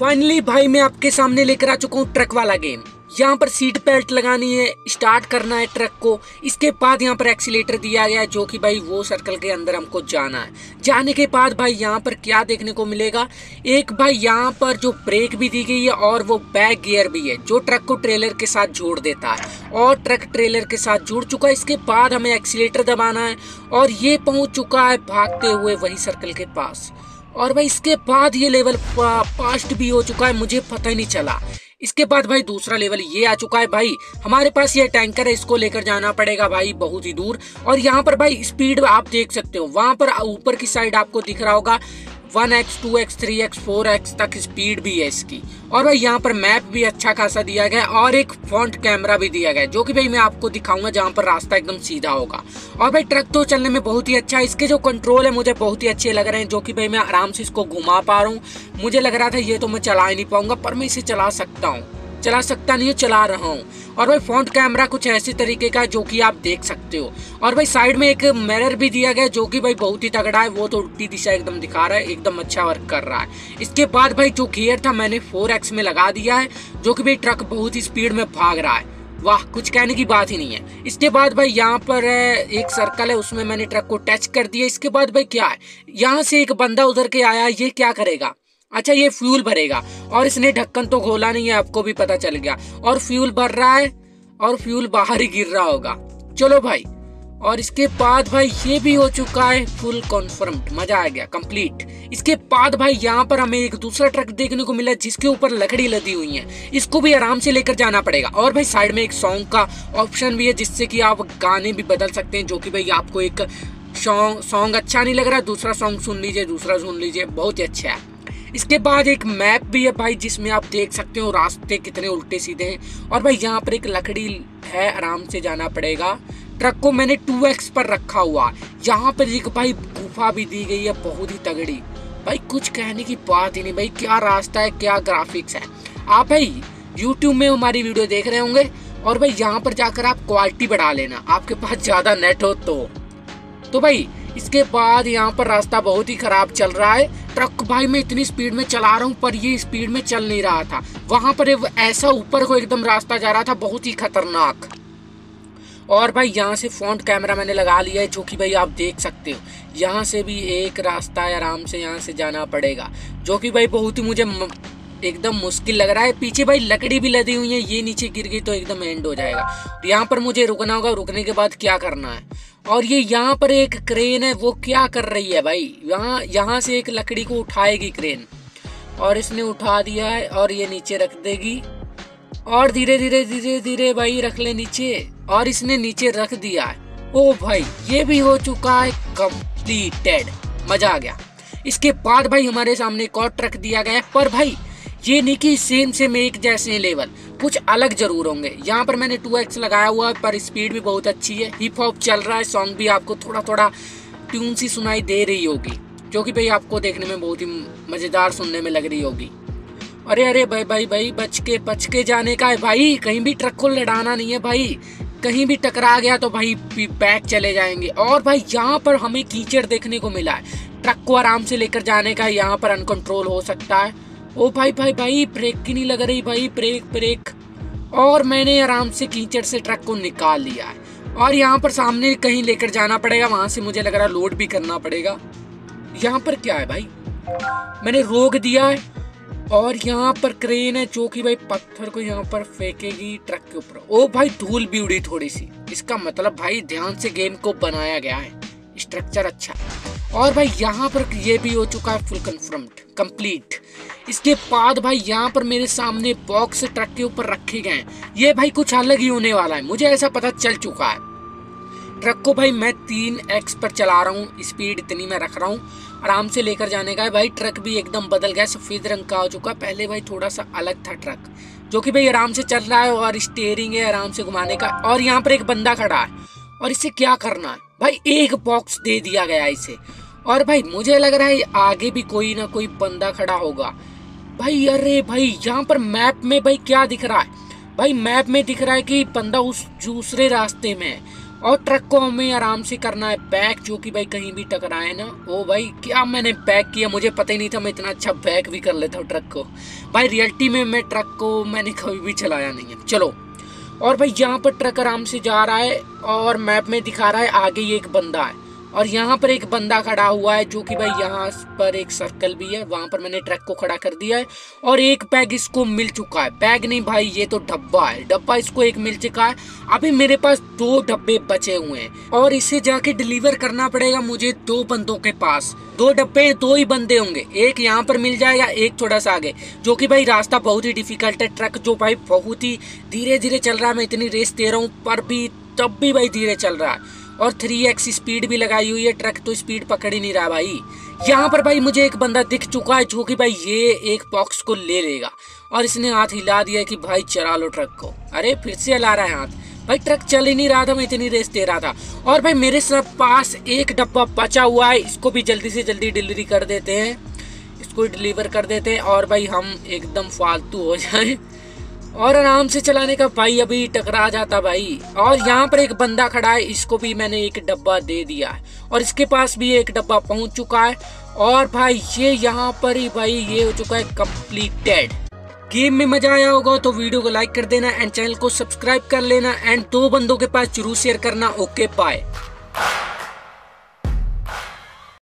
Finally भाई मैं आपके सामने लेकर आ चुका हूँ ट्रक वाला गेम। यहाँ पर सीट बेल्ट लगानी है, स्टार्ट करना है ट्रक को। इसके बाद यहाँ पर एक्सीलेटर दिया गया है जो कि भाई वो सर्कल के अंदर हमको जाना है। जाने के बाद भाई यहाँ पर क्या देखने को मिलेगा, एक भाई यहाँ पर जो ब्रेक भी दी गई है और वो बैक गियर भी है जो ट्रक को ट्रेलर के साथ जोड़ देता है। और ट्रक ट्रेलर के साथ जुड़ चुका है। इसके बाद हमें एक्सीलेटर दबाना है और ये पहुँच चुका है भागते हुए वही सर्कल के पास। और भाई इसके बाद ये लेवल पास्ट भी हो चुका है, मुझे पता ही नहीं चला। इसके बाद भाई दूसरा लेवल ये आ चुका है। भाई हमारे पास ये टैंकर है, इसको लेकर जाना पड़ेगा भाई बहुत ही दूर। और यहाँ पर भाई स्पीड आप देख सकते हो, वहाँ पर ऊपर की साइड आपको दिख रहा होगा 1x, 2x, 3x, 4x तक स्पीड भी है इसकी। और भाई यहाँ पर मैप भी अच्छा खासा दिया गया है और एक फ्रंट कैमरा भी दिया गया है जो कि भाई मैं आपको दिखाऊंगा जहाँ पर रास्ता एकदम सीधा होगा। और भाई ट्रक तो चलने में बहुत ही अच्छा है, इसके जो कंट्रोल है मुझे बहुत ही अच्छे लग रहे हैं जो कि भाई मैं आराम से इसको घुमा पा रहा हूँ। मुझे लग रहा था ये तो मैं चला ही नहीं पाऊंगा, पर मैं इसे चला सकता हूँ, चला सकता नहीं हूँ, चला रहा हूँ। और भाई फ्रंट कैमरा कुछ ऐसे तरीके का है जो कि आप देख सकते हो। और भाई साइड में एक मिरर भी दिया गया है जो कि भाई बहुत ही तगड़ा है, वो तो उल्टी दिशा एकदम दिखा रहा है, एकदम अच्छा वर्क कर रहा है। इसके बाद भाई जो गियर था मैंने 4x में लगा दिया है जो कि भाई ट्रक बहुत ही स्पीड में भाग रहा है, वाह कुछ कहने की बात ही नहीं है। इसके बाद भाई यहाँ पर एक सर्कल है, उसमें मैंने ट्रक को टच कर दिया। इसके बाद भाई क्या है, यहाँ से एक बंदा उधर के आया, ये क्या करेगा, अच्छा ये फ्यूल भरेगा। और इसने ढक्कन तो खोला नहीं है, आपको भी पता चल गया। और फ्यूल भर रहा है और फ्यूल बाहर ही गिर रहा होगा, चलो भाई। और इसके बाद भाई ये भी हो चुका है फुल कन्फर्म्ड, मजा आ गया, कंप्लीट। इसके बाद भाई यहाँ पर हमें एक दूसरा ट्रक देखने को मिला जिसके ऊपर लकड़ी लदी हुई है, इसको भी आराम से लेकर जाना पड़ेगा। और भाई साइड में एक सॉन्ग का ऑप्शन भी है जिससे कि आप गाने भी बदल सकते हैं, जो कि भाई आपको एक सॉन्ग अच्छा नहीं लग रहा, दूसरा सॉन्ग सुन लीजिए, दूसरा सुन लीजिए, बहुत ही अच्छा है। इसके बाद एक मैप भी है भाई जिसमें आप देख सकते हो रास्ते कितने उल्टे सीधे हैं। और भाई यहाँ पर एक लकड़ी है, आराम से जाना पड़ेगा। ट्रक को मैंने 2x पर रखा हुआ। यहाँ पर एक भाई गुफा भी दी गई है बहुत ही तगड़ी, भाई कुछ कहने की बात ही नहीं। भाई क्या रास्ता है, क्या ग्राफिक्स है। आप भाई यूट्यूब में हमारी वीडियो देख रहे होंगे और भाई यहाँ पर जाकर आप क्वालिटी बढ़ा लेना, आपके पास ज़्यादा नेट हो तो भाई इसके बाद यहाँ पर रास्ता बहुत ही खराब चल रहा है। ट्रक भाई मैं इतनी स्पीड में चला रहा हूँ पर ये स्पीड में चल नहीं रहा था। वहाँ पर ऐसा ऊपर को एकदम रास्ता जा रहा था, बहुत ही खतरनाक। और भाई यहाँ से फ्रंट कैमरा मैंने लगा लिया है जो कि भाई आप देख सकते हो। यहाँ से भी एक रास्ता है, आराम से यहाँ से जाना पड़ेगा जो कि भाई बहुत ही मुझे एकदम मुश्किल लग रहा है। पीछे भाई लकड़ी भी लदी हुई है, ये नीचे गिर गई तो एकदम एंड हो जाएगा। यहाँ पर मुझे रुकना होगा, रुकने के बाद क्या करना है। और ये यहाँ पर एक क्रेन है, वो क्या कर रही है भाई, यहाँ से एक लकड़ी को उठाएगी क्रेन। और इसने उठा दिया है और ये नीचे रख देगी और धीरे धीरे धीरे धीरे भाई रख ले नीचे। और इसने नीचे रख दिया है। ओ भाई ये भी हो चुका है कंप्लीटेड, मजा आ गया। इसके बाद भाई हमारे सामने एक और ट्रक दिया गया है, पर भाई ये नहीं कि सेम एक जैसे लेवल, कुछ अलग जरूर होंगे। यहाँ पर मैंने 2x लगाया हुआ है पर स्पीड भी बहुत अच्छी है, हिप हॉप चल रहा है, सॉन्ग भी आपको थोड़ा थोड़ा ट्यून सी सुनाई दे रही होगी जो कि भाई आपको देखने में बहुत ही मज़ेदार सुनने में लग रही होगी। अरे अरे भाई भाई भाई बच के जाने का है भाई, कहीं भी ट्रक को लड़ाना नहीं है भाई, कहीं भी टकरा गया तो भाई बैक चले जाएंगे। और भाई यहाँ पर हमें कीचड़ देखने को मिला है, ट्रक को आराम से लेकर जाने का, यहाँ पर अनकंट्रोल हो सकता है। ओ भाई भाई भाई ब्रेक की नहीं लग रही भाई, ब्रेक। और मैंने आराम से कीचड़ से ट्रक को निकाल लिया है। और यहाँ पर सामने कहीं लेकर जाना पड़ेगा, वहाँ से मुझे लग रहा है लोड भी करना पड़ेगा। यहाँ पर क्या है भाई, मैंने रोक दिया है। और यहाँ पर क्रेन है जो कि भाई पत्थर को यहाँ पर फेंकेगी ट्रक के ऊपर। ओ भाई धूल भी उड़ी थोड़ी सी, इसका मतलब भाई ध्यान से गेम को बनाया गया है, स्ट्रक्चर अच्छा है। और भाई यहाँ पर ये भी हो चुका है फुल कन्फर्म्ड, कंप्लीट। इसके बाद भाई यहाँ पर मेरे सामने बॉक्स ट्रक के ऊपर रखे गए हैं, ये भाई कुछ अलग ही होने वाला है, मुझे ऐसा पता चल चुका है। ट्रक को भाई मैं 3x पर चला रहा हूँ, स्पीड इतनी मैं रख रहा हूँ, आराम से लेकर जाने का है। भाई ट्रक भी एकदम बदल गया, सफ़ेद रंग का हो चुका है, पहले भाई थोड़ा सा अलग था ट्रक, जो कि भाई आराम से चल रहा है और स्टीयरिंग है आराम से घुमाने का। और यहाँ पर एक बंदा खड़ा है और इससे क्या करना है भाई, एक बॉक्स दे दिया गया इसे। और भाई मुझे लग रहा है आगे भी कोई ना कोई बंदा खड़ा होगा भाई। अरे भाई यहाँ पर मैप में भाई क्या दिख रहा है, भाई मैप में दिख रहा है कि बंदा उस दूसरे रास्ते में है। और ट्रक को हमें आराम से करना है बैक, जो कि भाई कहीं भी टकराए ना। ओ भाई क्या मैंने बैक किया, मुझे पता ही नहीं था मैं इतना अच्छा बैक भी कर लेता हूँ ट्रक को। भाई रियलिटी में मैं ट्रक को मैंने कभी भी चलाया नहीं है। चलो, और भाई यहाँ पर ट्रक आराम से जा रहा है और मैप में दिखा रहा है आगे ये एक बंदा है और यहाँ पर एक बंदा खड़ा हुआ है, जो कि भाई यहाँ पर एक सर्कल भी है, वहाँ पर मैंने ट्रक को खड़ा कर दिया है और एक बैग इसको मिल चुका है। बैग नहीं भाई, ये तो डब्बा है, डब्बा इसको एक मिल चुका है। अभी मेरे पास 2 डब्बे बचे हुए हैं और इसे जाके डिलीवर करना पड़ेगा मुझे 2 बंदों के पास। 2 डब्बे 2 ही बंदे होंगे, एक यहाँ पर मिल जाएगा, एक थोड़ा सा आगे, जो कि भाई रास्ता बहुत ही डिफिकल्ट है। ट्रक जो भाई बहुत ही धीरे धीरे चल रहा है, मैं इतनी रेस दे रहा हूँ पर भी तब भी भाई धीरे चल रहा है और 3x स्पीड भी लगाई हुई है, ट्रक तो स्पीड पकड़ ही नहीं रहा भाई। यहाँ पर भाई मुझे एक बंदा दिख चुका है, जो कि भाई ये एक बॉक्स को ले लेगा और इसने हाथ हिला दिया कि भाई चला लो ट्रक को। अरे फिर से हिला रहा है हाथ, भाई ट्रक चल ही नहीं रहा था, मैं इतनी रेस दे रहा था। और भाई मेरे सब पास एक डब्बा बचा हुआ है, इसको भी जल्दी से जल्दी डिलीवरी कर देते हैं, इसको डिलीवर कर देते हैं और भाई हम एकदम फालतू हो जाए और आराम से चलाने का। भाई अभी टकरा जाता भाई। और यहाँ पर एक बंदा खड़ा है, इसको भी मैंने एक डब्बा दे दिया है और इसके पास भी एक डब्बा पहुँच चुका है। और भाई ये यहाँ पर ही भाई ये हो चुका है कंप्लीटेड। गेम में मजा आया होगा तो वीडियो को लाइक कर देना एंड चैनल को सब्सक्राइब कर लेना एंड 2 बंदों के पास जरूर शेयर करना। Okay bye.